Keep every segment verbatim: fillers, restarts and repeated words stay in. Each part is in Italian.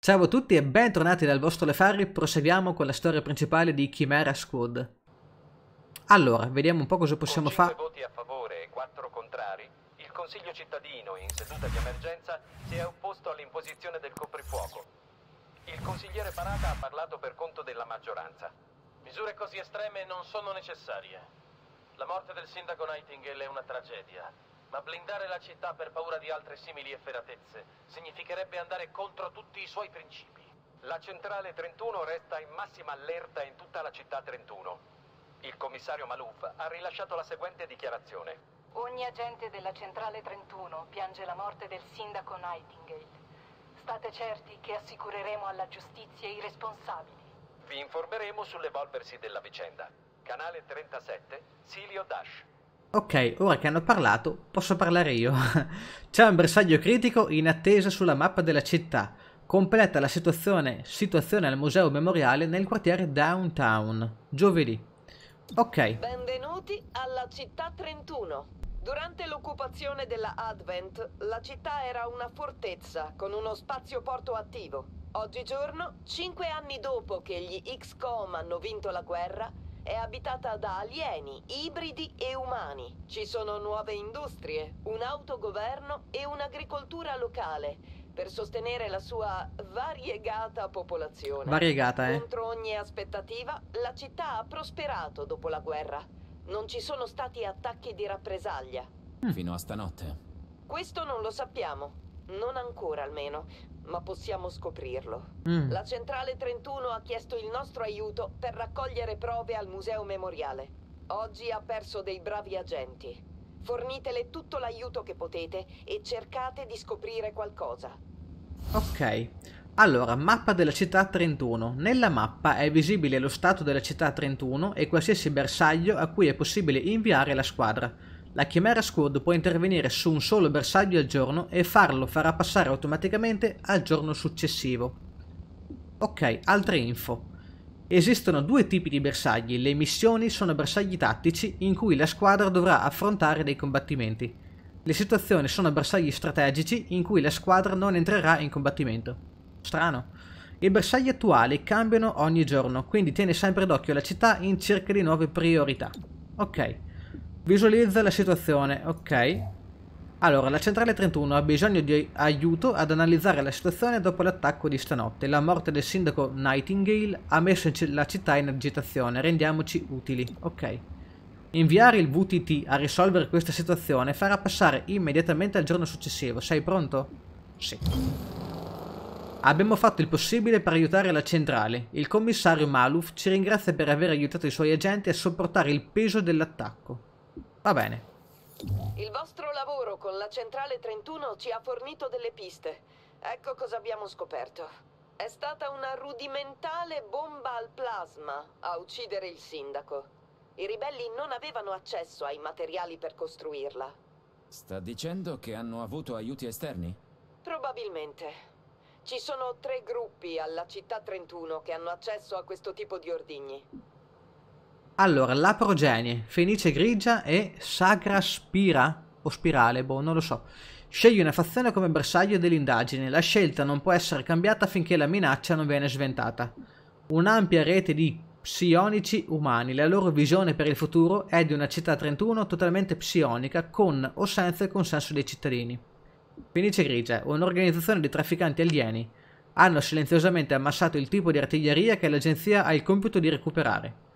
Ciao a tutti e bentornati dal vostro Lefari, proseguiamo con la storia principale di Chimera Squad. Allora, vediamo un po' cosa possiamo fare. Con cinque voti a favore e quattro contrari, il Consiglio cittadino in seduta di emergenza si è opposto all'imposizione del coprifuoco. Il consigliere Parada ha parlato per conto della maggioranza. Misure così estreme non sono necessarie. La morte del sindaco Nightingale è una tragedia. Ma blindare la città per paura di altre simili efferatezze significherebbe andare contro tutti i suoi principi. La Centrale trentuno resta in massima allerta in tutta la città trentuno. Il commissario Malouf ha rilasciato la seguente dichiarazione. Ogni agente della Centrale trentuno piange la morte del sindaco Nightingale. State certi che assicureremo alla giustizia i responsabili. Vi informeremo sull'evolversi della vicenda. Canale trentasette, Silio Dash. Ok, ora che hanno parlato, posso parlare io. C'è un bersaglio critico in attesa sulla mappa della città. Completa la situazione, situazione al museo memoriale nel quartiere Downtown. Giovedì. Ok. Benvenuti alla città trentuno. Durante l'occupazione della Advent, la città era una fortezza con uno spazio porto attivo. Oggigiorno, cinque anni dopo che gli X COM hanno vinto la guerra, è abitata da alieni, ibridi e umani. Ci sono nuove industrie, un autogoverno e un'agricoltura locale per sostenere la sua variegata popolazione. Variegata, eh. Contro ogni aspettativa, la città ha prosperato dopo la guerra. Non ci sono stati attacchi di rappresaglia. Mm. Fino a stanotte. Questo non lo sappiamo. Non ancora almeno, ma possiamo scoprirlo. Mm. La Centrale trentuno ha chiesto il nostro aiuto per raccogliere prove al museo memoriale. Oggi ha perso dei bravi agenti. Fornitele tutto l'aiuto che potete e cercate di scoprire qualcosa. Ok, allora, mappa della città trentuno. Nella mappa è visibile lo stato della città trentuno e qualsiasi bersaglio a cui è possibile inviare la squadra. La Chimera Squad può intervenire su un solo bersaglio al giorno e farlo farà passare automaticamente al giorno successivo. Ok, altre info. Esistono due tipi di bersagli. Le missioni sono bersagli tattici in cui la squadra dovrà affrontare dei combattimenti. Le situazioni sono bersagli strategici in cui la squadra non entrerà in combattimento. Strano. I bersagli attuali cambiano ogni giorno, quindi tieni sempre d'occhio la città in cerca di nuove priorità. Ok. Visualizza la situazione, ok. Allora, la Centrale trentuno ha bisogno di aiuto ad analizzare la situazione dopo l'attacco di stanotte. La morte del sindaco Nightingale ha messo la città in agitazione, rendiamoci utili, ok. Inviare il V T T a risolvere questa situazione farà passare immediatamente al giorno successivo. Sei pronto? Sì. Abbiamo fatto il possibile per aiutare la centrale. Il commissario Malouf ci ringrazia per aver aiutato i suoi agenti a sopportare il peso dell'attacco. Va bene. Il vostro lavoro con la Centrale trentuno ci ha fornito delle piste. Ecco cosa abbiamo scoperto. È stata una rudimentale bomba al plasma a uccidere il sindaco. I ribelli non avevano accesso ai materiali per costruirla. Sta dicendo che hanno avuto aiuti esterni? Probabilmente. Ci sono tre gruppi alla città trentuno che hanno accesso a questo tipo di ordigni. Allora, la Progenie, Fenice Grigia e Sagra Spira, o Spirale, boh, non lo so. Scegli una fazione come bersaglio dell'indagine, la scelta non può essere cambiata finché la minaccia non viene sventata. Un'ampia rete di psionici umani, la loro visione per il futuro è di una città trentuno totalmente psionica, con o senza il consenso dei cittadini. Fenice Grigia, un'organizzazione di trafficanti alieni, hanno silenziosamente ammassato il tipo di artiglieria che l'agenzia ha il compito di recuperare.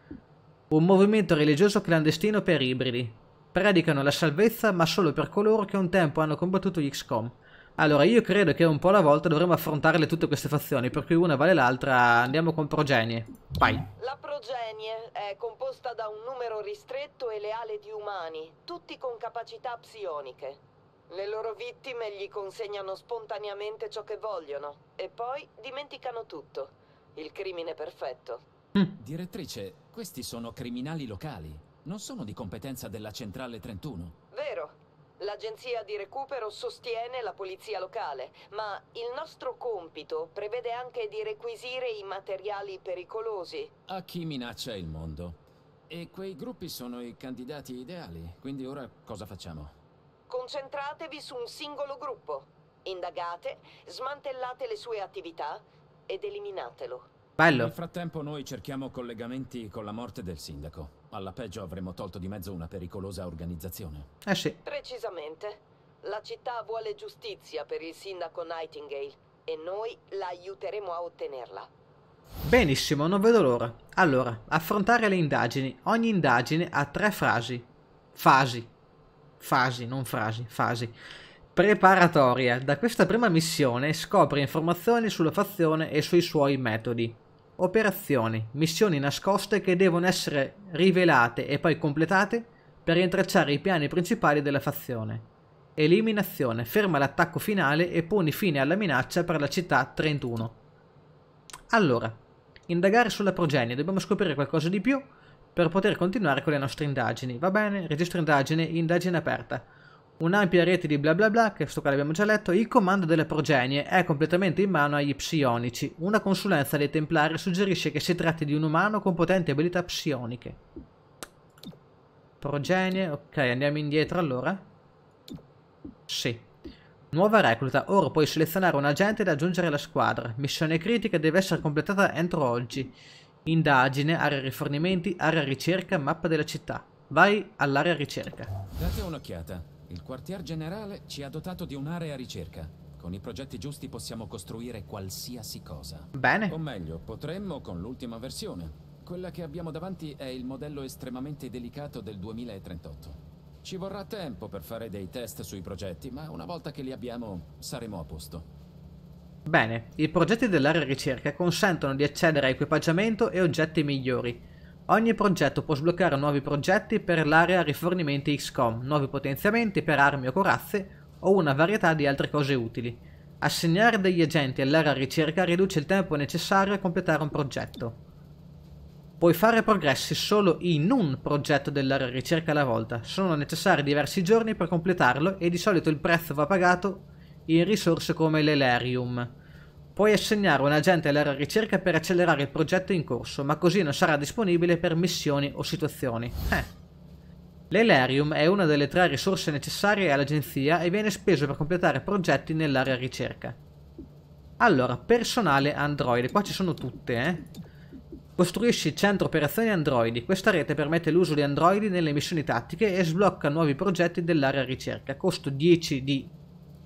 Un movimento religioso clandestino per ibridi. Predicano la salvezza ma solo per coloro che un tempo hanno combattuto gli X COM. Allora io credo che un po' alla volta dovremmo affrontarle tutte queste fazioni, per cui una vale l'altra. Andiamo con Progenie. Vai. La Progenie è composta da un numero ristretto e leale di umani, tutti con capacità psioniche. Le loro vittime gli consegnano spontaneamente ciò che vogliono e poi dimenticano tutto. Il crimine perfetto. Mm. Direttrice, questi sono criminali locali, non sono di competenza della Centrale trentuno. Vero, l'agenzia di recupero sostiene la polizia locale, ma il nostro compito prevede anche di requisire i materiali pericolosi. A chi minaccia il mondo. E quei gruppi sono i candidati ideali, quindi ora cosa facciamo? Concentratevi su un singolo gruppo. Indagate, smantellate le sue attività ed eliminatelo. Bello. Nel frattempo noi cerchiamo collegamenti con la morte del sindaco. Alla peggio avremmo tolto di mezzo una pericolosa organizzazione. Eh sì. Precisamente. La città vuole giustizia per il sindaco Nightingale e noi la aiuteremo a ottenerla. Benissimo, non vedo l'ora. Allora, affrontare le indagini. Ogni indagine ha tre frasi. Fasi. Fasi, non frasi, fasi. Preparatoria. Da questa prima missione scopre informazioni sulla fazione e sui suoi metodi. Operazioni, missioni nascoste che devono essere rivelate e poi completate per rintracciare i piani principali della fazione. Eliminazione, ferma l'attacco finale e poni fine alla minaccia per la città trentuno. Allora, indagare sulla progenie, dobbiamo scoprire qualcosa di più per poter continuare con le nostre indagini. Va bene, registro indagine, indagine aperta. Un'ampia rete di bla bla bla, che questo qua l'abbiamo già letto. Il comando della progenie è completamente in mano agli psionici. Una consulenza dei templari suggerisce che si tratti di un umano con potenti abilità psioniche. Progenie, ok, andiamo indietro allora. Sì. Nuova recluta, ora puoi selezionare un agente da aggiungere alla squadra. Missione critica, deve essere completata entro oggi. Indagine, area rifornimenti, area ricerca, mappa della città. Vai all'area ricerca. Date un'occhiata. Il quartier generale ci ha dotato di un'area ricerca. Con i progetti giusti possiamo costruire qualsiasi cosa. Bene. O meglio, potremmo con l'ultima versione. Quella che abbiamo davanti è il modello estremamente delicato del duemilatrentotto. Ci vorrà tempo per fare dei test sui progetti, ma una volta che li abbiamo saremo a posto. Bene, i progetti dell'area ricerca consentono di accedere a equipaggiamento e oggetti migliori. Ogni progetto può sbloccare nuovi progetti per l'area rifornimenti X COM, nuovi potenziamenti per armi o corazze o una varietà di altre cose utili. Assegnare degli agenti all'area ricerca riduce il tempo necessario a completare un progetto. Puoi fare progressi solo in un progetto dell'area ricerca alla volta, sono necessari diversi giorni per completarlo e di solito il prezzo va pagato in risorse come l'Elerium. Puoi assegnare un agente all'area ricerca per accelerare il progetto in corso, ma così non sarà disponibile per missioni o situazioni. Eh. L'Elerium è una delle tre risorse necessarie all'agenzia e viene speso per completare progetti nell'area ricerca. Allora, personale androide, qua ci sono tutte, eh. Costruisci centro operazioni androidi, questa rete permette l'uso di androidi nelle missioni tattiche e sblocca nuovi progetti dell'area ricerca, costo dieci di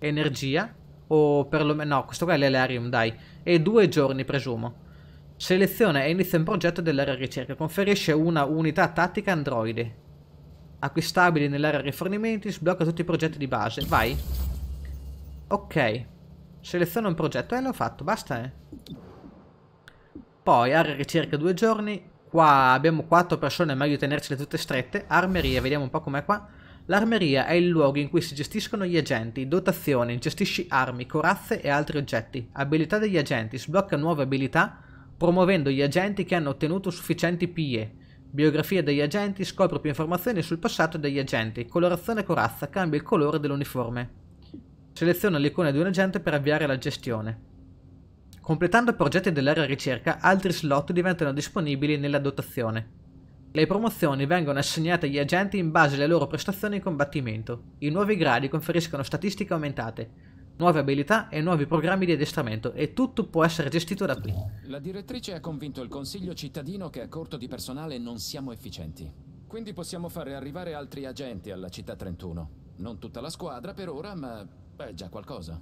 energia. O perlomeno, no, questo qua è l'Elerium, dai. E due giorni, presumo. Seleziona e inizia un progetto dell'area ricerca. Conferisce una unità tattica androide. Acquistabili nell'area rifornimenti. Sblocca tutti i progetti di base. Vai. Ok. Seleziona un progetto. Eh, l'ho fatto, basta, eh. Poi, area ricerca due giorni. Qua abbiamo quattro persone, è meglio tenercele tutte strette. Armeria, vediamo un po' com'è qua. L'armeria è il luogo in cui si gestiscono gli agenti, dotazione, gestisci armi, corazze e altri oggetti. Abilità degli agenti, sblocca nuove abilità promuovendo gli agenti che hanno ottenuto sufficienti P E. Biografia degli agenti, scopre più informazioni sul passato degli agenti. Colorazione corazza, cambia il colore dell'uniforme. Seleziona l'icona di un agente per avviare la gestione. Completando progetti dell'area ricerca, altri slot diventano disponibili nella dotazione. Le promozioni vengono assegnate agli agenti in base alle loro prestazioni in combattimento. I nuovi gradi conferiscono statistiche aumentate, nuove abilità e nuovi programmi di addestramento, e tutto può essere gestito da qui. La direttrice ha convinto il consiglio cittadino che a corto di personale non siamo efficienti. Quindi possiamo fare arrivare altri agenti alla città trentuno. Non tutta la squadra per ora, ma è già qualcosa.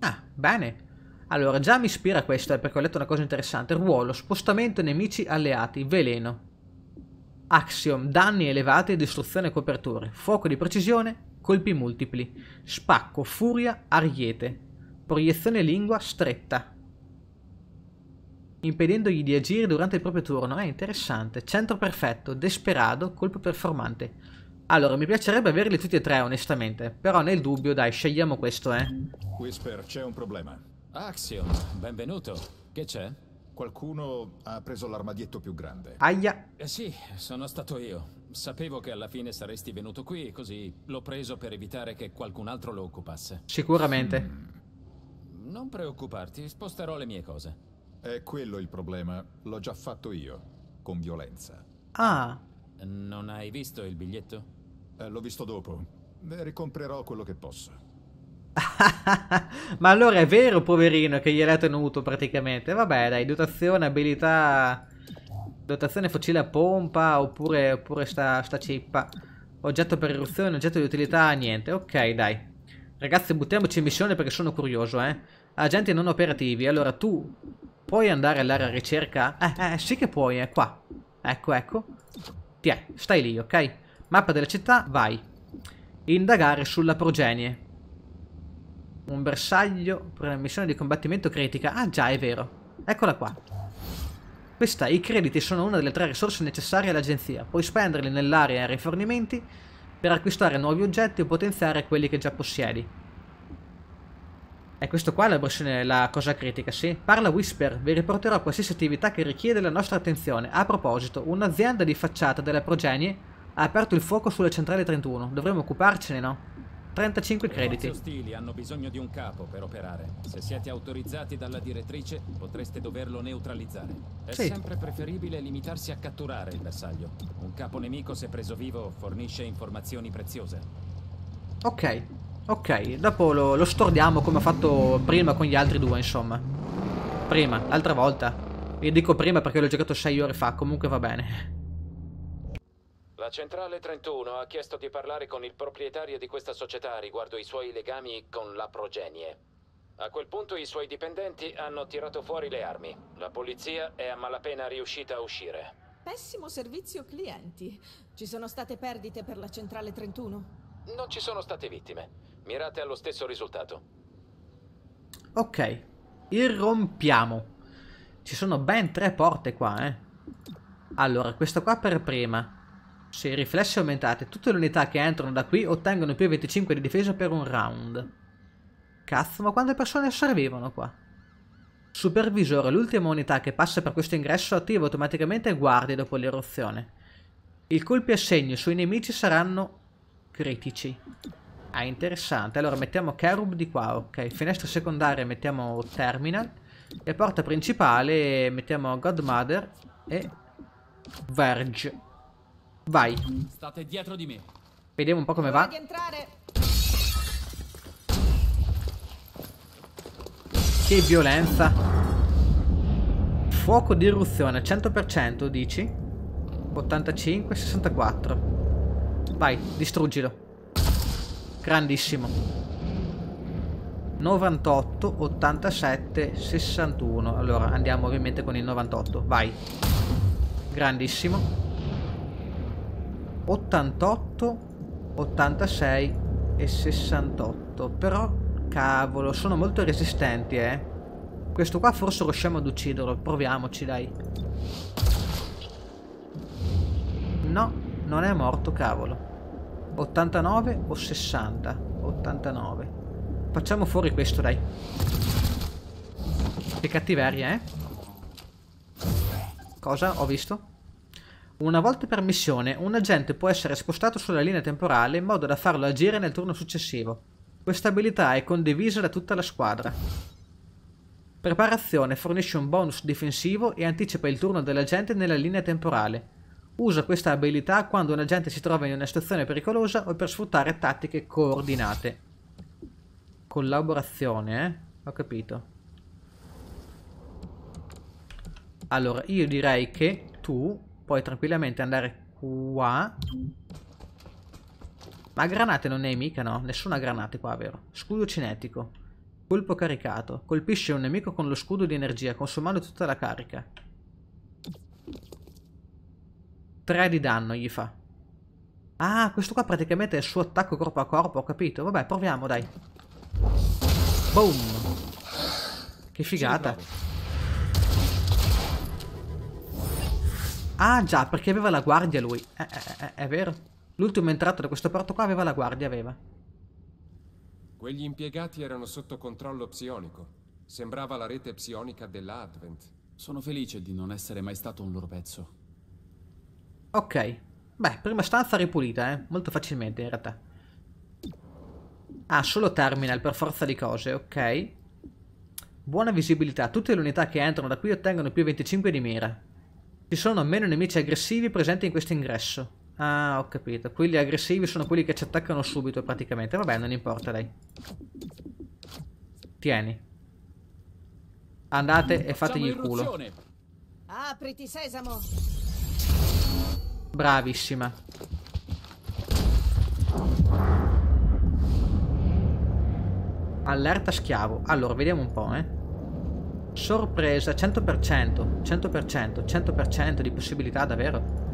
Ah, bene. Allora, già mi ispira questo, perché ho letto una cosa interessante. Ruolo, spostamento nemici alleati, veleno. Axiom, danni elevati, distruzione e coperture, fuoco di precisione, colpi multipli, spacco, furia, ariete, proiezione lingua stretta, impedendogli di agire durante il proprio turno. È eh, interessante. Centro perfetto, desperado, colpo performante. Allora, mi piacerebbe averli tutti e tre, onestamente, però nel dubbio, dai, scegliamo questo, eh. Whisper, c'è un problema. Axiom, benvenuto. Che c'è? Qualcuno ha preso l'armadietto più grande. Aia. Eh sì, sono stato io. Sapevo che alla fine saresti venuto qui, così l'ho preso per evitare che qualcun altro lo occupasse. Sicuramente. Mm. Non preoccuparti, sposterò le mie cose. È quello il problema. L'ho già fatto io, con violenza. Ah. Non hai visto il biglietto? Eh, l'ho visto dopo. Ne ricomprerò quello che posso. Ma allora è vero, poverino, che gliel'ha tenuto praticamente. Vabbè, dai, dotazione, abilità, dotazione fucile a pompa, oppure, oppure sta, sta cippa. Oggetto per eruzione, oggetto di utilità, niente. Ok, dai. Ragazzi, buttiamoci in missione perché sono curioso, eh. Agenti non operativi. Allora, tu puoi andare all'area ricerca? Eh, eh, sì che puoi, è eh, qua. Ecco, ecco. Ti è, stai lì, ok? Mappa della città, vai. Indagare sulla progenie. Un bersaglio per una missione di combattimento critica. Ah già, è vero. Eccola qua. Questa, i crediti sono una delle tre risorse necessarie all'agenzia. Puoi spenderli nell'area rifornimenti per acquistare nuovi oggetti o potenziare quelli che già possiedi. E questo qua è la, versione, la cosa critica, sì. Parla Whisper, vi riporterò a qualsiasi attività che richiede la nostra attenzione. A proposito, un'azienda di facciata della progenie ha aperto il fuoco sulla centrale trentuno. Dovremmo occuparcene, no? trentacinque crediti. I ostili hanno bisogno di un capo per operare. Se siete autorizzati dalla direttrice, potreste doverlo neutralizzare. È sì. sempre preferibile limitarsi a catturare il bersaglio. Un capo nemico, se preso vivo, fornisce informazioni preziose. Ok, ok. Dopo lo, lo stordiamo come ho fatto prima con gli altri due, insomma. Prima, l'altra volta. Io dico prima perché l'ho giocato sei ore fa, comunque va bene. La Centrale trentuno ha chiesto di parlare con il proprietario di questa società riguardo i suoi legami con la progenie. A quel punto i suoi dipendenti hanno tirato fuori le armi. La polizia è a malapena riuscita a uscire. Pessimo servizio clienti. Ci sono state perdite per la Centrale trentuno? Non ci sono state vittime. Mirate allo stesso risultato. Ok. Irrompiamo. Ci sono ben tre porte qua, eh. Allora, questa qua per prima. Se i riflessi aumentate, tutte le unità che entrano da qui ottengono più venticinque di difesa per un round. Cazzo, ma quante persone servivano qua? Supervisore, l'ultima unità che passa per questo ingresso attiva automaticamente guardie dopo l'eruzione. I colpi a segno sui nemici saranno critici. Ah, interessante. Allora mettiamo Kerub di qua, ok. Finestra secondaria mettiamo Terminal. E porta principale mettiamo Godmother e Verge. Vai. State dietro di me. Vediamo un po' come va. Che violenza. Fuoco di eruzione cento per cento, dici? ottantacinque, sessantaquattro. Vai, distruggilo. Grandissimo. Novantotto, ottantasette, sessantuno. Allora andiamo ovviamente con il novantotto. Vai. Grandissimo. Ottantotto, ottantasei e sessantotto. Però, cavolo, sono molto resistenti, eh. Questo qua forse riusciamo ad ucciderlo. Proviamoci, dai. No, non è morto, cavolo. Ottantanove o sessanta? ottantanove. Facciamo fuori questo, dai. Che cattiveria, eh. Cosa? Ho visto? Una volta per missione, un agente può essere spostato sulla linea temporale in modo da farlo agire nel turno successivo. Questa abilità è condivisa da tutta la squadra. Preparazione fornisce un bonus difensivo e anticipa il turno dell'agente nella linea temporale. Usa questa abilità quando un agente si trova in una situazione pericolosa o per sfruttare tattiche coordinate. Collaborazione, eh? Ho capito. Allora, io direi che tu... puoi tranquillamente andare qua. Ma granate non ne hai mica, no? Nessuna granata qua, vero? Scudo cinetico. Colpo caricato. Colpisce un nemico con lo scudo di energia, consumando tutta la carica. tre di danno gli fa. Ah, questo qua praticamente è il suo attacco corpo a corpo, ho capito. Vabbè, proviamo, dai. Boom. Che figata. Ah già, perché aveva la guardia lui. Eh, eh, eh, è vero. L'ultimo entrato da questo porto qua aveva la guardia, aveva. Quegli impiegati erano sotto controllo psionico. Sembrava la rete psionica della Advent. Sono felice di non essere mai stato un loro pezzo. Ok. Beh, prima stanza ripulita, eh. Molto facilmente in realtà. Ah, solo terminal per forza di cose, ok. Buona visibilità. Tutte le unità che entrano da qui ottengono più venticinque di mira. Ci sono meno nemici aggressivi presenti in questo ingresso. Ah, ho capito. Quelli aggressivi sono quelli che ci attaccano subito praticamente. Vabbè, non importa, dai. Tieni. Andate e fategli il culo. Apriti, sesamo. Bravissima. Allerta schiavo. Allora, vediamo un po', eh. Sorpresa, cento per cento, cento per cento, cento per cento di possibilità, davvero?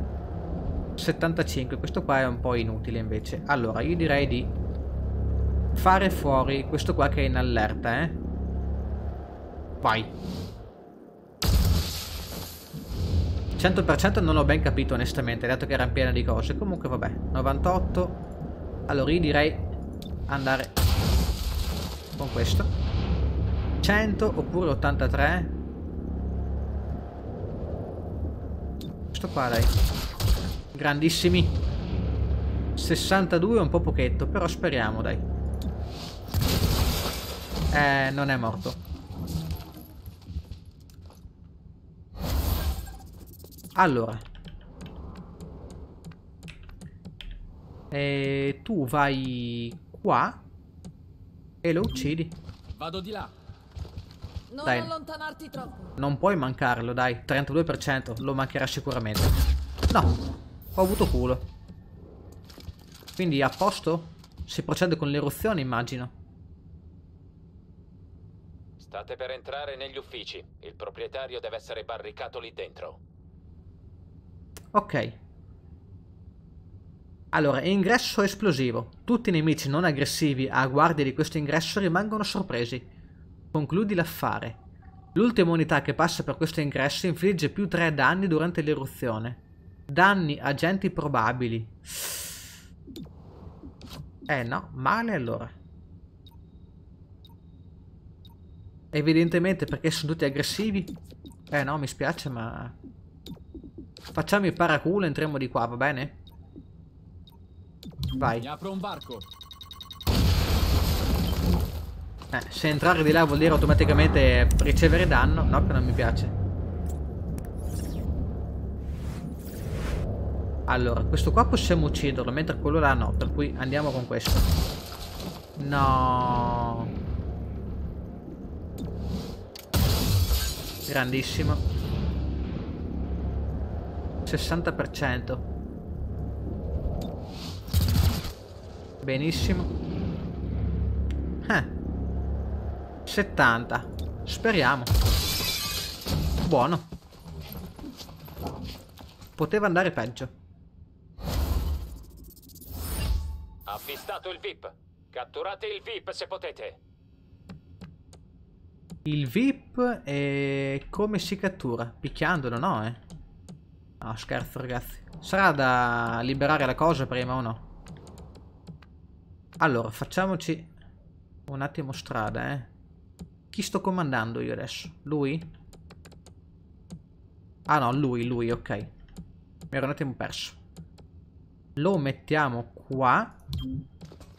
settantacinque, questo qua è un po' inutile invece. Allora, io direi di fare fuori questo qua che è in allerta, eh. Vai. cento per cento non l'ho ben capito onestamente, dato che era piena di cose. Comunque vabbè, novantotto. Allora io direi andare con questo. cento oppure ottantatré. Questo qua, dai. Grandissimi. sessantadue è un po' pochetto, però speriamo, dai. Eh, non è morto. Allora. E tu vai qua e lo uccidi. Vado di là. Dai. Non allontanarti troppo. Non puoi mancarlo, dai. trentadue per cento lo mancherà sicuramente. No, ho avuto culo. Quindi a posto? Si procede con l'eruzione, immagino. State per entrare negli uffici. Il proprietario deve essere barricato lì dentro. Ok. Allora, ingresso esplosivo. Tutti i nemici non aggressivi a guardia di questo ingresso rimangono sorpresi. Concludi l'affare. L'ultima unità che passa per questo ingresso infligge più tre danni durante l'eruzione. Danni agenti probabili. Eh no, male allora. Evidentemente perché sono tutti aggressivi. Eh no, mi spiace, ma... Facciamo il paraculo e entriamo di qua, va bene? Vai. Mi apro un barco. Eh, se entrare di là vuol dire automaticamente ricevere danno, no, che non mi piace. Allora, questo qua possiamo ucciderlo, mentre quello là no, per cui andiamo con questo. No. Grandissimo. sessanta per cento. Benissimo. Eh. settanta. Speriamo. Buono. Poteva andare peggio. Affistato il V I P. Catturate il V I P se potete. Il V I P è... come si cattura? Picchiandolo, no, eh? No, scherzo, ragazzi. Sarà da liberare la cosa prima o no? Allora, facciamoci un attimo strada, eh. Chi sto comandando io adesso? Lui? Ah no, lui, lui, ok. Mi ero un attimo perso. Lo mettiamo qua.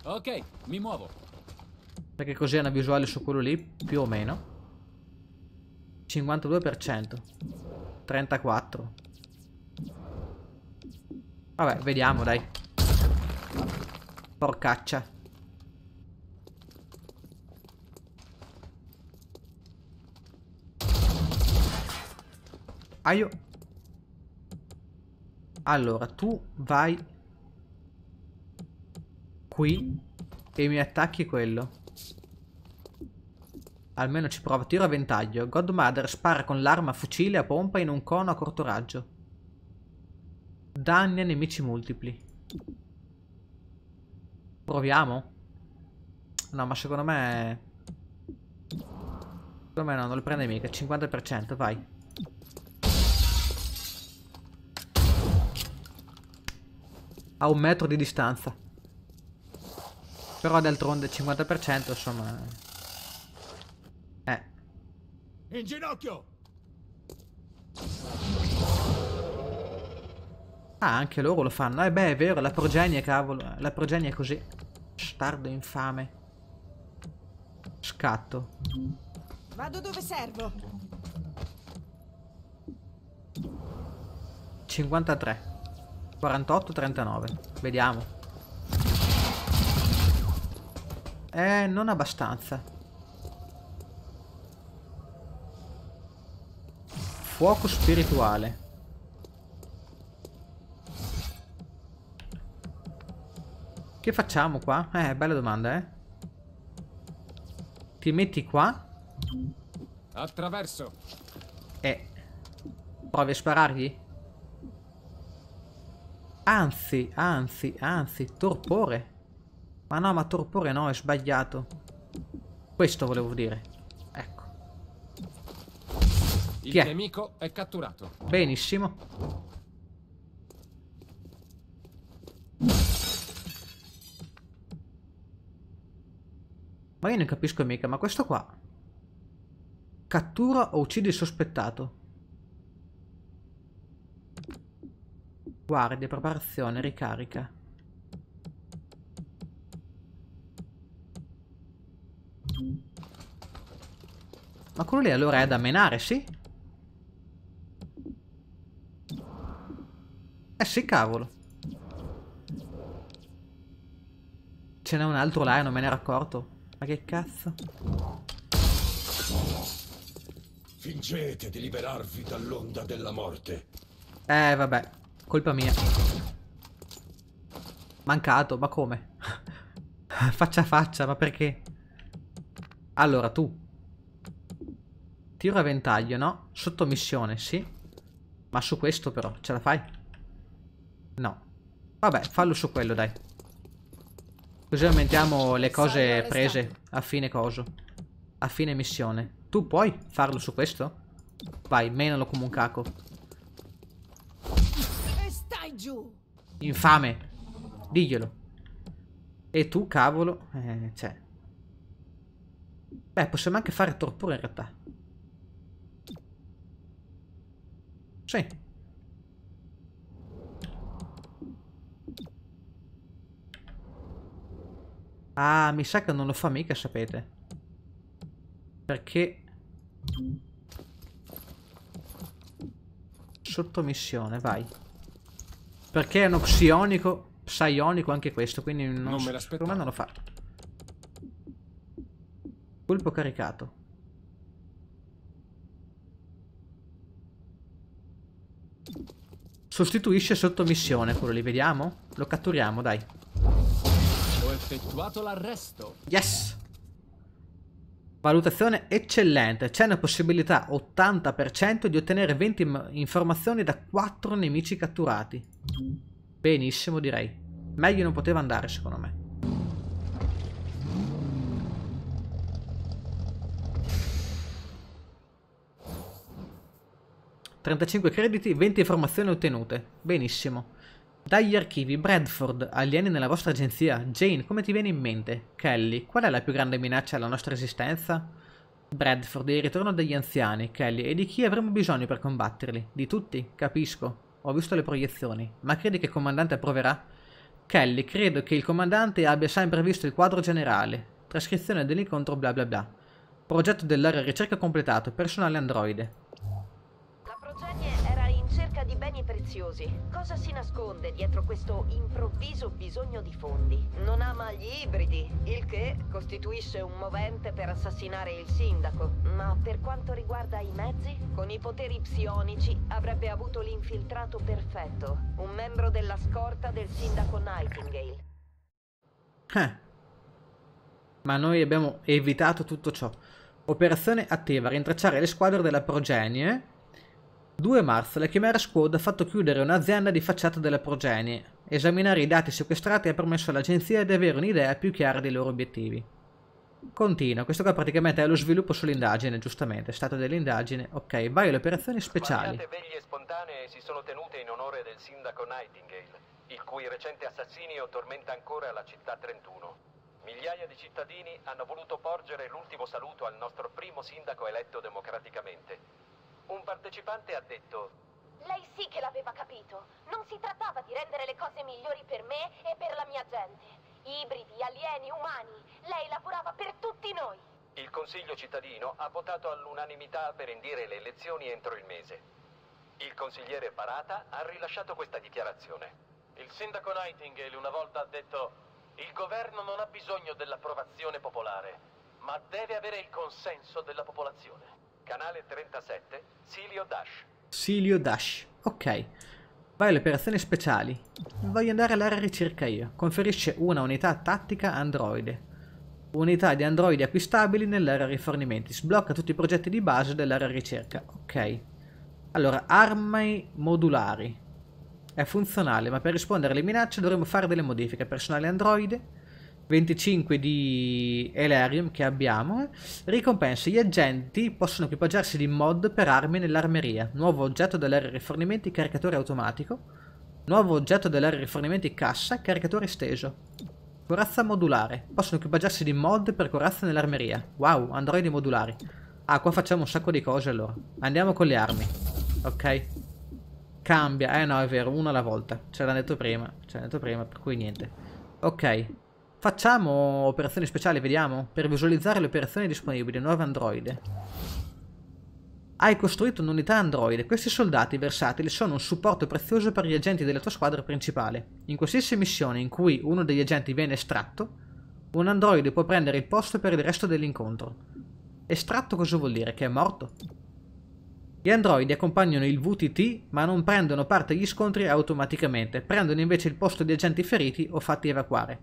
Ok, mi muovo. Perché così è una visuale su quello lì, più o meno. cinquantadue per cento. trentaquattro per cento. Vabbè, vediamo, dai. Porcaccia. Aio. Allora tu vai qui e mi attacchi quello. Almeno ci prova. Tiro a ventaglio. Godmother spara con l'arma fucile a pompa in un cono a corto raggio. Danni a nemici multipli. Proviamo? No, ma secondo me Secondo me no, non lo prende mica. cinquanta per cento, vai. A un metro di distanza. Però d'altronde cinquanta per cento, insomma. Eh. In ginocchio. Ah, anche loro lo fanno. Eh beh, è vero, la progenie, cavolo. La progenie è così. Stardo infame. Scatto. Vado dove servo. cinquantatré. quarantotto trentanove. Vediamo. Eh, non abbastanza. Fuoco spirituale. Che facciamo qua? Eh, bella domanda, eh. Ti metti qua. Attraverso. Eh. Provi a sparargli? Anzi, anzi, anzi, torpore. Ma no, ma torpore no, è sbagliato. Questo volevo dire. Ecco. Il Chi è? nemico è catturato. Benissimo. Ma io non capisco mica, ma questo qua. Cattura o uccidi il sospettato. Guardia, preparazione, ricarica. Ma quello lì allora è da menare, sì? Eh sì, cavolo. Ce n'è un altro là e non me ne ero accorto. Ma che cazzo? Fingete di liberarvi dall'onda della morte. Eh vabbè. Colpa mia. Mancato, ma come? Faccia a faccia, ma perché? Allora, tu. Tiro a ventaglio, no? Sottomissione, sì. Ma su questo però, ce la fai? No. Vabbè, fallo su quello, dai. Così aumentiamo le cose prese a fine coso. A fine missione. Tu puoi farlo su questo? Vai, menalo come un caco. Giù. Infame, diglielo. E tu, cavolo, eh, cioè. Beh, possiamo anche fare torpore in realtà. Sì. Ah, mi sa che non lo fa mica, sapete. Perché sottomissione, vai. Perché è uno psionico, psionico anche questo, quindi non, non me l'aspettavo. Secondo me non lo fa. Colpo caricato. Sostituisce sottomissione quello lì, vediamo? Lo catturiamo, dai. Ho effettuato l'arresto. Yes! Valutazione eccellente. C'è una possibilità ottanta per cento di ottenere venti informazioni da quattro nemici catturati. Benissimo, direi. Meglio non poteva andare, secondo me. trentacinque crediti, venti informazioni ottenute. Benissimo. Dagli archivi, Bradford, alieni nella vostra agenzia. Jane, come ti viene in mente? Kelly, qual è la più grande minaccia alla nostra esistenza? Bradford, il ritorno degli anziani. Kelly, e di chi avremo bisogno per combatterli? Di tutti? Capisco. Ho visto le proiezioni. Ma credi che il comandante approverà? Kelly, credo che il comandante abbia sempre visto il quadro generale. Trascrizione dell'incontro bla bla bla. Progetto dell'area ricerca completato. Personale androide. La Progenie era in cerca di beni preziosi. Cosa si nasconde dietro questo improvviso bisogno di fondi? Non ama gli ibridi, il che costituisce un movente per assassinare il sindaco. Ma per quanto riguarda i mezzi, con i poteri psionici avrebbe avuto l'infiltrato perfetto, un membro della scorta del sindaco Nightingale. Eh. Ma noi abbiamo evitato tutto ciò. Operazione attiva, rintracciare le squadre della Progenie. due marzo, la Chimera Squad ha fatto chiudere un'azienda di facciata della Progenie. Esaminare i dati sequestrati ha permesso all'agenzia di avere un'idea più chiara dei loro obiettivi. Continua, questo qua praticamente è lo sviluppo sull'indagine, giustamente. Stato dell'indagine, ok, vai alle operazioni speciali. Svariate veglie spontanee si sono tenute in onore del sindaco Nightingale, il cui recente assassinio tormenta ancora la città trentuno. Migliaia di cittadini hanno voluto porgere l'ultimo saluto al nostro primo sindaco eletto democraticamente. Un partecipante ha detto: lei sì che l'aveva capito. Non si trattava di rendere le cose migliori per me e per la mia gente. Ibridi, alieni, umani. Lei lavorava per tutti noi. Il Consiglio cittadino ha votato all'unanimità per indire le elezioni entro il mese. Il consigliere Parada ha rilasciato questa dichiarazione. Il sindaco Nightingale una volta ha detto: il governo non ha bisogno dell'approvazione popolare, ma deve avere il consenso della popolazione. Canale trentasette, Silio Dash. Silio Dash, ok. Vai alle operazioni speciali. Voglio andare all'area ricerca io. Conferisce una unità tattica androide. Unità di androidi acquistabili nell'area rifornimenti. Sblocca tutti i progetti di base dell'area ricerca. Ok. Allora, armi modulari. È funzionale, ma per rispondere alle minacce dovremo fare delle modifiche. Personale androide. venticinque di Elerium che abbiamo. Ricompense. Gli agenti possono equipaggiarsi di mod per armi nell'armeria. Nuovo oggetto dell'area rifornimenti, caricatore automatico. Nuovo oggetto dell'area rifornimenti, cassa, caricatore esteso. Corazza modulare. Possono equipaggiarsi di mod per corazza nell'armeria. Wow, androidi modulari. Ah, qua facciamo un sacco di cose allora. Andiamo con le armi. Ok. Cambia. Eh no, è vero, uno alla volta. Ce l'hanno detto prima. Ce l'hanno detto prima, per cui niente. Ok. Facciamo operazioni speciali, vediamo. Per visualizzare le operazioni disponibili. Nuovo androide. Hai costruito un'unità androide. Questi soldati versatili sono un supporto prezioso per gli agenti della tua squadra principale. In qualsiasi missione in cui uno degli agenti viene estratto, un androide può prendere il posto per il resto dell'incontro. Estratto cosa vuol dire? Che è morto? Gli androidi accompagnano il V T T ma non prendono parte agli scontri automaticamente, prendono invece il posto di agenti feriti o fatti evacuare.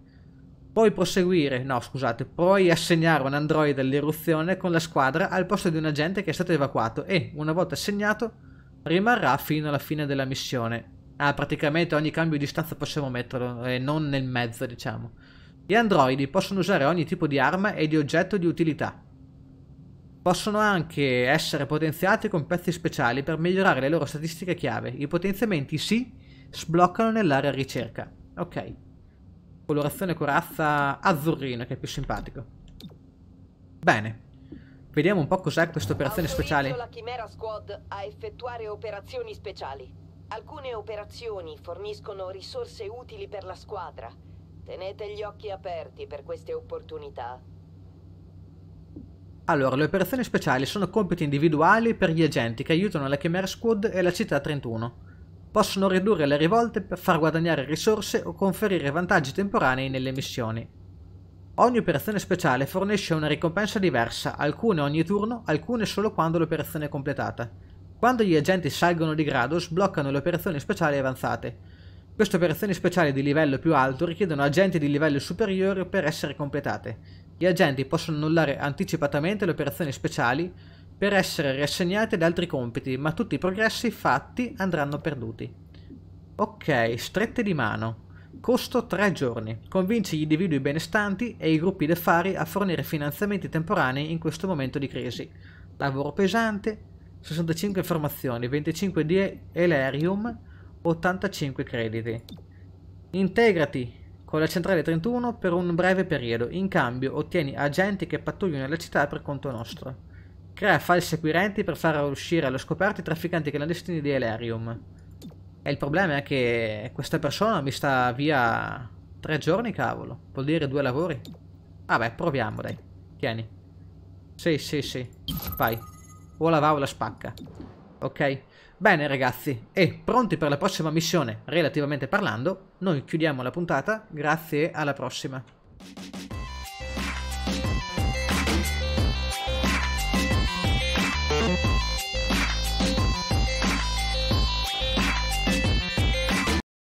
Puoi proseguire, no scusate, puoi assegnare un androide all'eruzione con la squadra al posto di un agente che è stato evacuato e, una volta assegnato, rimarrà fino alla fine della missione. Ah, praticamente ogni cambio di stanza possiamo metterlo e eh, non nel mezzo, diciamo. Gli androidi possono usare ogni tipo di arma e di oggetto di utilità. Possono anche essere potenziati con pezzi speciali per migliorare le loro statistiche chiave. I potenziamenti si sbloccano nell'area ricerca. Ok. Colorazione corazza azzurrino, che è più simpatico. Bene. Vediamo un po' cos'è questa operazione speciale. Autorizzo la Chimera Squad a effettuare operazioni speciali. Alcune operazioni forniscono risorse utili per la squadra. Tenete gli occhi aperti per queste opportunità. Allora, le operazioni speciali sono compiti individuali per gli agenti che aiutano la Chimera Squad e la Città trentuno. Possono ridurre le rivolte per far guadagnare risorse o conferire vantaggi temporanei nelle missioni. Ogni operazione speciale fornisce una ricompensa diversa, alcune ogni turno, alcune solo quando l'operazione è completata. Quando gli agenti salgono di grado, sbloccano le operazioni speciali avanzate. Queste operazioni speciali di livello più alto richiedono agenti di livello superiore per essere completate. Gli agenti possono annullare anticipatamente le operazioni speciali per essere riassegnati ad altri compiti, ma tutti i progressi fatti andranno perduti. Ok, strette di mano. Costo tre giorni. Convinci gli individui benestanti e i gruppi Lefari a fornire finanziamenti temporanei in questo momento di crisi. Lavoro pesante, sessantacinque informazioni, venticinque di Elerium, ottantacinque crediti. Integrati con la Centrale trentuno per un breve periodo. In cambio ottieni agenti che pattugliano la città per conto nostro. Crea falsi acquirenti per far uscire allo scoperto i trafficanti clandestini di Elerium. E il problema è che questa persona mi sta via tre giorni, cavolo. Vuol dire due lavori. Vabbè, ah proviamo, dai. Tieni. Sì, sì, sì. Vai. O la va o la spacca. Ok. Bene ragazzi, e pronti per la prossima missione, relativamente parlando, noi chiudiamo la puntata, grazie e alla prossima.